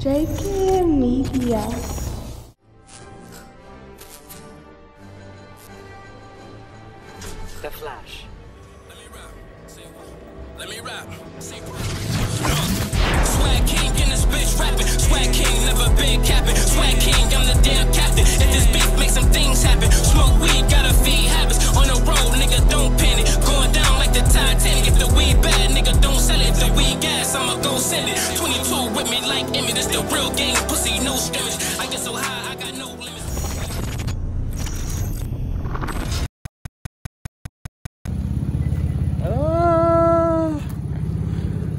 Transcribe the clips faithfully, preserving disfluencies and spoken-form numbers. J K Media. The Flash. Let me rap. Say what? Let me rap. Say what? Swag King in this bitch rapping. Swag King never been capping. Swag King, I'm the damn captain. If this beat makes some things happen. Smoke weed, gotta feed habits. On the road, nigga, don't panic. Going down like the Titanic. If the weed bad, nigga, don't sell it. If the weed gas, I'ma go send it. twenty-two with me like Emmett. It's the real game, pussy, no scrimmage. I get so high, I got no limits.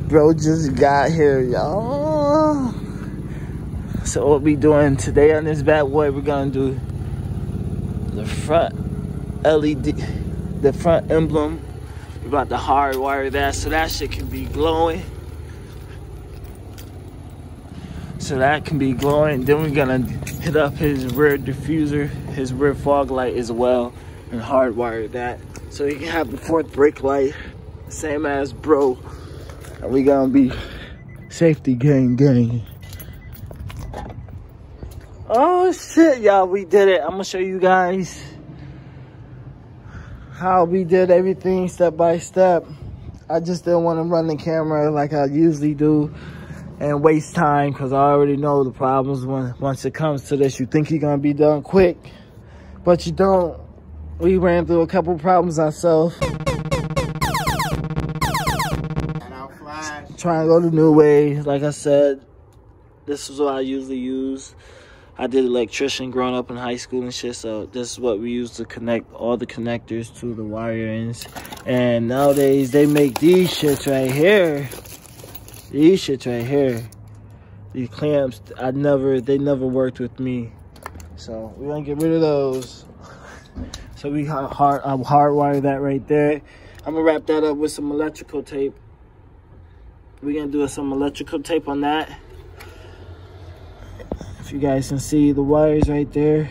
Bro just got here, y'all. So what we doing today on this bad boy, we're gonna do the front L E D, the front emblem. We're about to hardwire that so that shit can be glowing. So that can be glowing. Then we're gonna hit up his rear diffuser, his rear fog light as well, and hardwire that. So he can have the fourth brake light, same as bro. And we gonna be safety gang gang. Oh shit, y'all, we did it. I'm gonna show you guys how we did everything step by step. I just didn't want to run the camera like I usually do and waste time, because I already know the problems when once it comes to this. You think you're gonna be done quick, but you don't. We ran through a couple problems ourselves. Trying to go the new way. Like I said, this is what I usually use. I did electrician growing up in high school and shit, so this is what we use to connect all the connectors to the wire ends. And nowadays they make these shits right here. These shits right here. These clamps, I never, they never worked with me. So we're gonna get rid of those. So we hard, I'll hardwire that right there. I'm gonna wrap that up with some electrical tape. We're gonna do some electrical tape on that. If you guys can see the wires right there.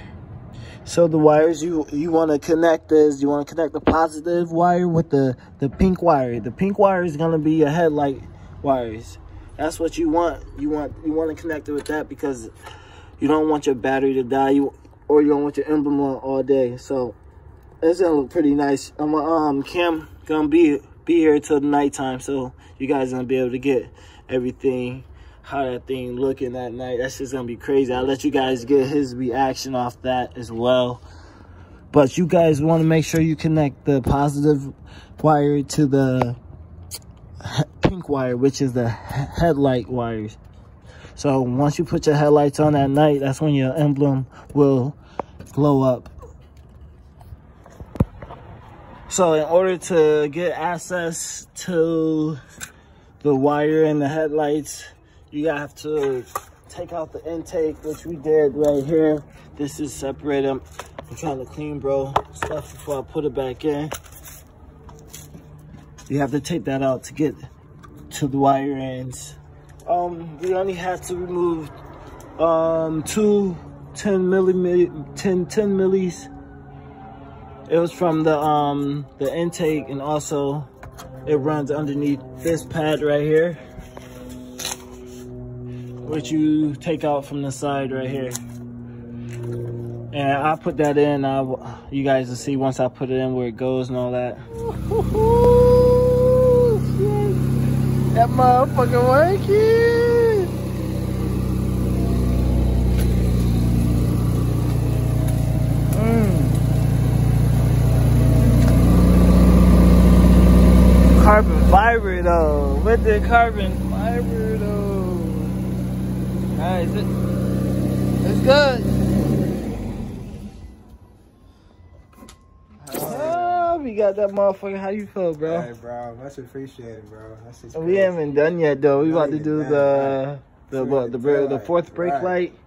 So the wires you you want to connect this. You want to connect the positive wire with the the pink wire. The pink wire is gonna be your headlight wires. That's what you want. You want you want to connect it with that, because you don't want your battery to die. You or you don't want your emblem on all day. So it's gonna look pretty nice. I'm um Cam gonna be. be here till the nighttime, so you guys gonna be able to get everything, how that thing looking that night. That's just gonna be crazy. I'll let you guys get his reaction off that as well. But you guys want to make sure you connect the positive wire to the pink wire, which is the headlight wires. So once you put your headlights on that night, that's when your emblem will glow up. So in order to get access to the wire and the headlights, you have to take out the intake, which we did right here. This is separate them. I'm trying to clean bro stuff before I put it back in. You have to take that out to get to the wire ends. Um, we only have to remove um, two ten milli, ten, ten millis. It was from the um the intake, and also it runs underneath this pad right here, which you take out from the side right here. And I put that in. I, you guys will see once I put it in where it goes and all that. Ooh, shit. That motherfucker working. Carbon fiber though, with the carbon fiber though. Alright, it, it's good. Oh, we got that motherfucker. How you feel, bro? Hey, bro, much appreciated, bro. That's just we haven't done yet though. We no, about to do done, the the what, the, the, the fourth brake right. light.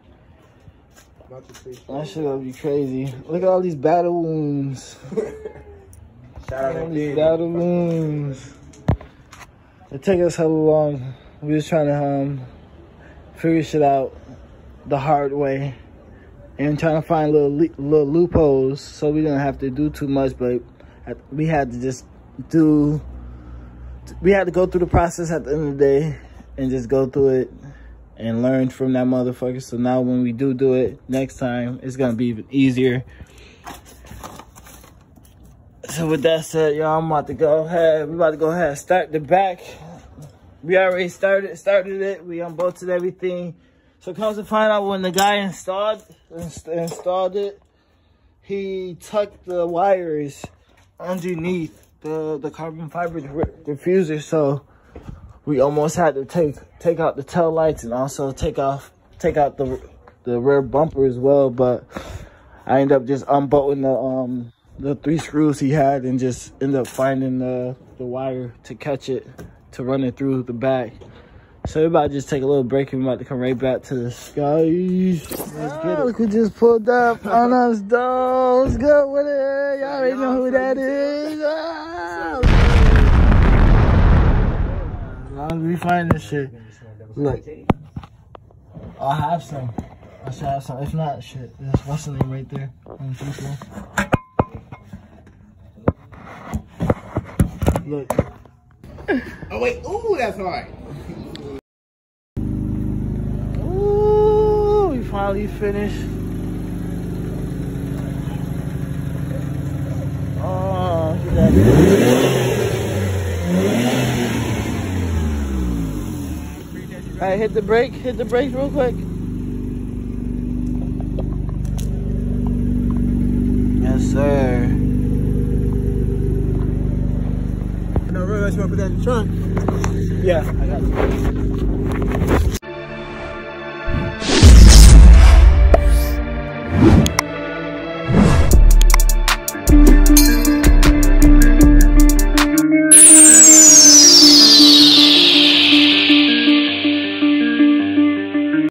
Much appreciated. That shit gonna be crazy. Look at all these battle wounds. Shout out to wounds. It took us how long. We was trying to um figure shit out the hard way, and trying to find little little loopholes so we didn't have to do too much. But we had to just do. We had to go through the process at the end of the day and just go through it and learn from that motherfucker. So now when we do do it next time, it's gonna be even easier. So with that said, y'all, I'm about to go ahead. We about to go ahead and start the back. We already started started it. We unbolted everything. So comes to find out, when the guy installed installed it, he tucked the wires underneath the the carbon fiber diffuser. So we almost had to take take out the tail lights and also take off take out the the rear bumper as well. But I ended up just unbolting the um the three screws he had and just ended up finding the the wire to catch it, to run it through the back. So we're about to just take a little break and we're about to come right back to the sky. Let's get it. Look who just pulled up on us, dog. Let's go with it. Y'all already know who that is. Ah. As long as we find this shit. Look. I'll have some. I should have some. If not, shit. There's what's the name right there. Look. Oh wait, ooh, that's hard. Ooh, we finally finished. Oh, look at that. Alright, hit the brake, hit the brake real quick. Yes, sir. I realized you want to put that in the trunk. Yeah, I got it.